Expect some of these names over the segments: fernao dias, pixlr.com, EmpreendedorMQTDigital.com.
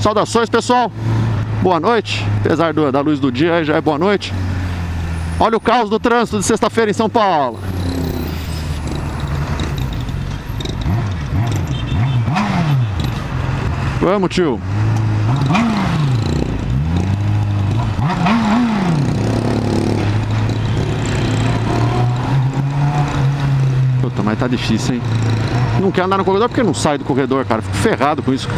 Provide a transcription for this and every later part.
Saudações, pessoal. Boa noite. Apesar da luz do dia, já é boa noite. Olha o caos do trânsito de sexta-feira em São Paulo. Vamos, tio. Puta, mas tá difícil, hein? Não quero andar no corredor porque não sai do corredor, cara. Fico ferrado com isso.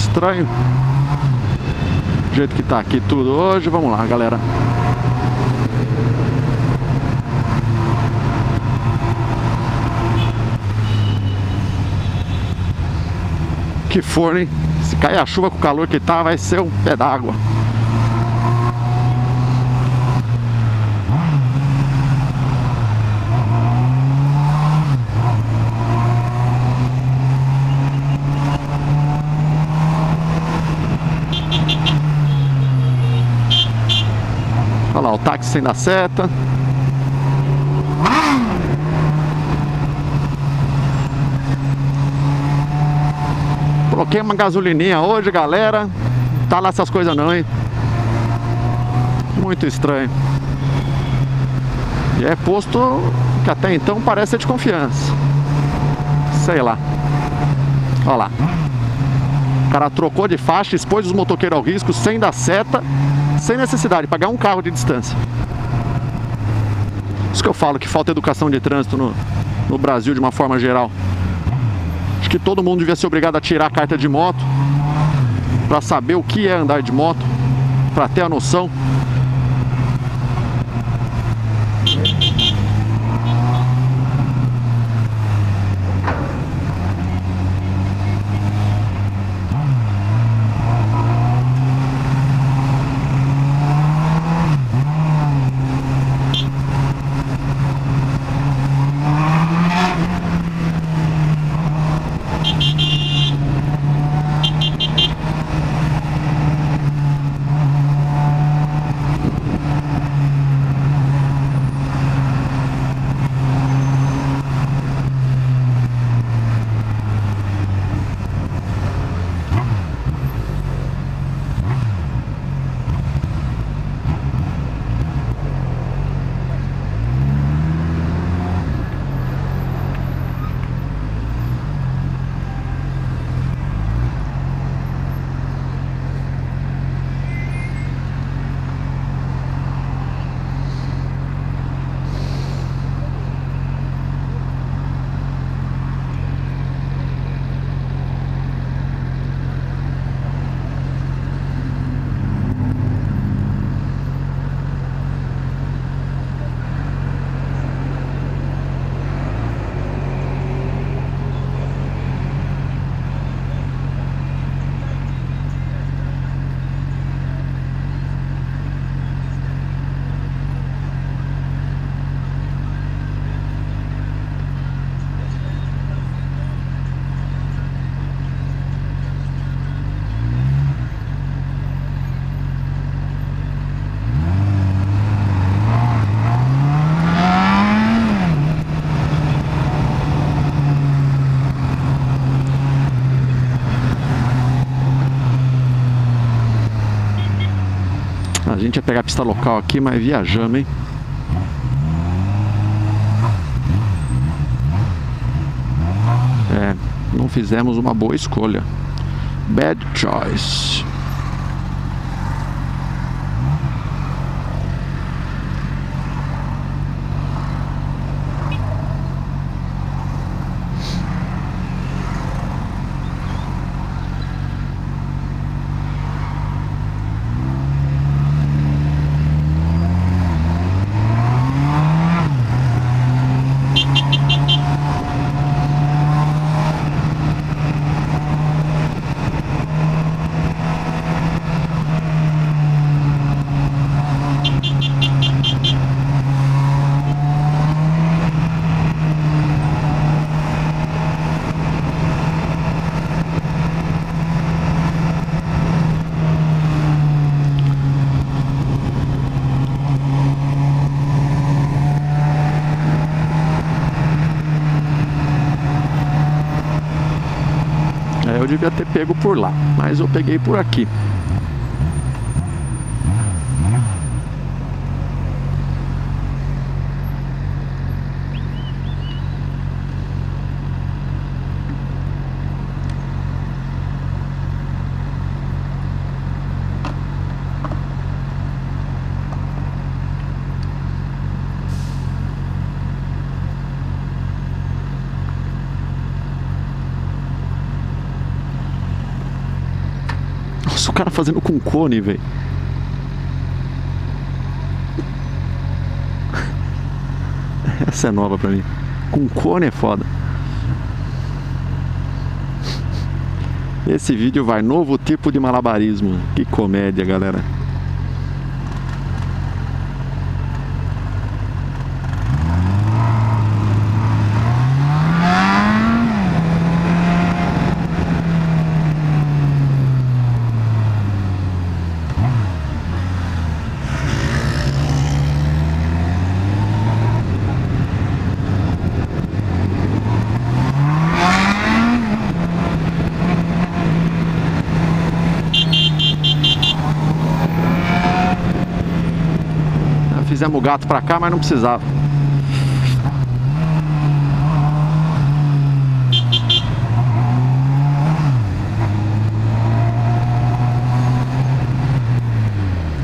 Estranho do jeito que tá aqui tudo hoje. Vamos lá, galera. Que forno, hein? Se cair a chuva com o calor que tá, vai ser um pé d'água. Olha lá, o táxi sem dar seta. Coloquei uma gasolininha hoje, galera. Não tá lá essas coisas não, hein? Muito estranho. E é posto que até então parece ser de confiança. Sei lá. Olha lá. O cara trocou de faixa, expôs os motoqueiros ao risco sem dar seta. Sem necessidade, pagar um carro de distância. Isso que eu falo, que falta educação de trânsito no Brasil de uma forma geral. Acho que todo mundo devia ser obrigado a tirar a carta de moto para saber o que é andar de moto, para ter a noção. A gente ia pegar a pista local aqui, mas viajamos, hein? não fizemos uma boa escolha. Bad choice. Eu devia ter pego por lá, mas eu peguei por aqui. O cara fazendo com cone, velho. Essa é nova pra mim. Com cone é foda. Esse vídeo vai novo tipo de malabarismo. Que comédia, galera. Fizemos o gato pra cá, mas não precisava.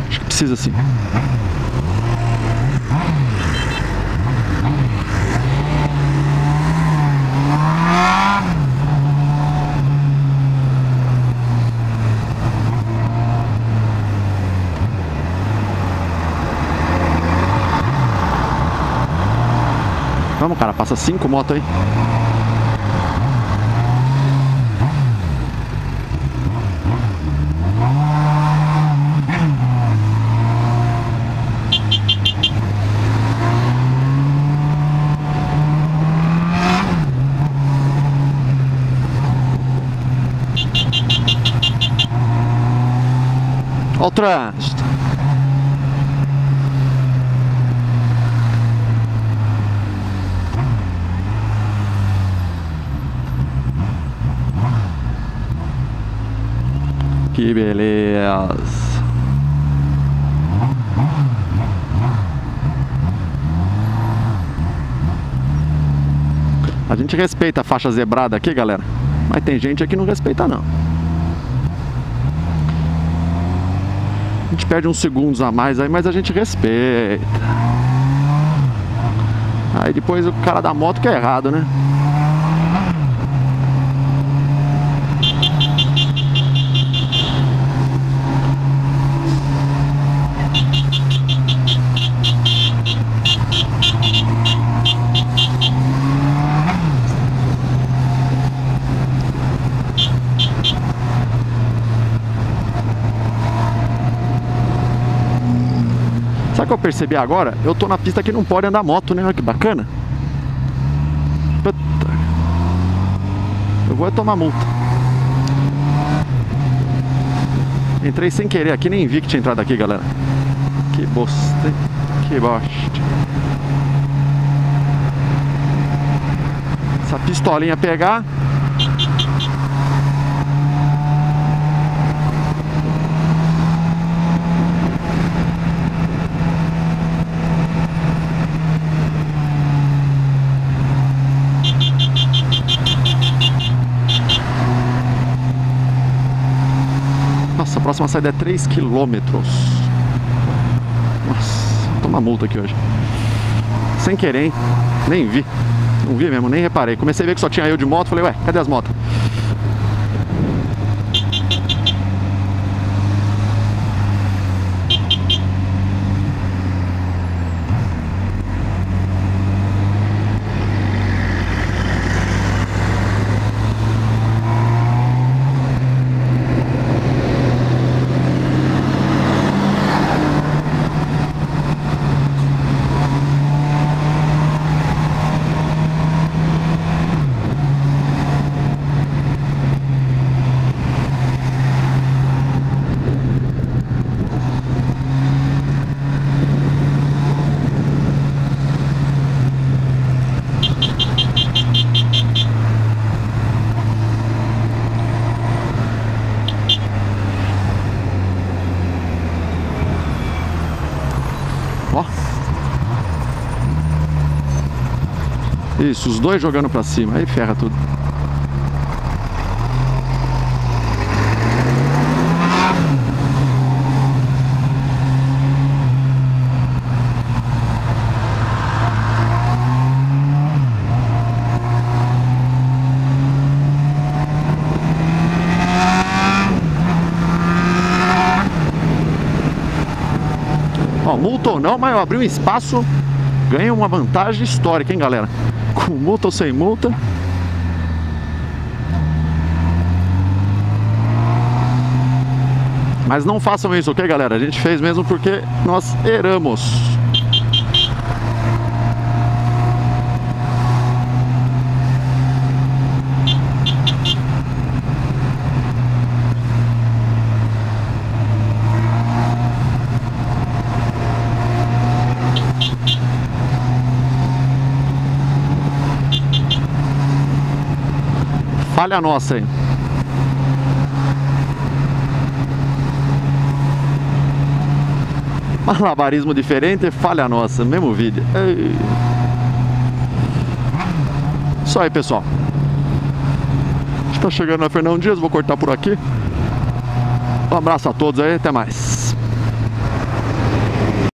Acho que precisa sim. Vamos, cara, passa 5 motos aí. Olha o trânsito. Que beleza! A gente respeita a faixa zebrada aqui, galera, mas tem gente aqui que não respeita, não. A gente perde uns segundos a mais aí, mas a gente respeita. Aí depois o cara da moto que é errado, né? Sabe o que eu percebi agora? Eu tô na pista que não pode andar moto, né? Olha que bacana. Eu vou tomar multa. Entrei sem querer aqui, nem vi que tinha entrado aqui, galera. Que bosta, hein? Que bosta. Essa pistolinha pegar. próxima saída é 3 km. Nossa, tô uma multa aqui hoje. Sem querer, hein? Nem vi. Não vi mesmo, nem reparei. Comecei a ver que só tinha eu de moto, falei, ué, cadê as motos? Isso, os dois jogando pra cima, aí ferra tudo. Ó, multa ou não, mas eu abri um espaço, ganhei uma vantagem histórica, hein, galera? Com multa ou sem multa. Mas não façam isso, ok, galera? A gente fez mesmo porque nós erramos. Falha nossa aí. Malabarismo diferente, falha nossa, mesmo vídeo. Ei. Isso aí, pessoal. Está chegando na Fernão Dias, vou cortar por aqui. Um abraço a todos aí, até mais.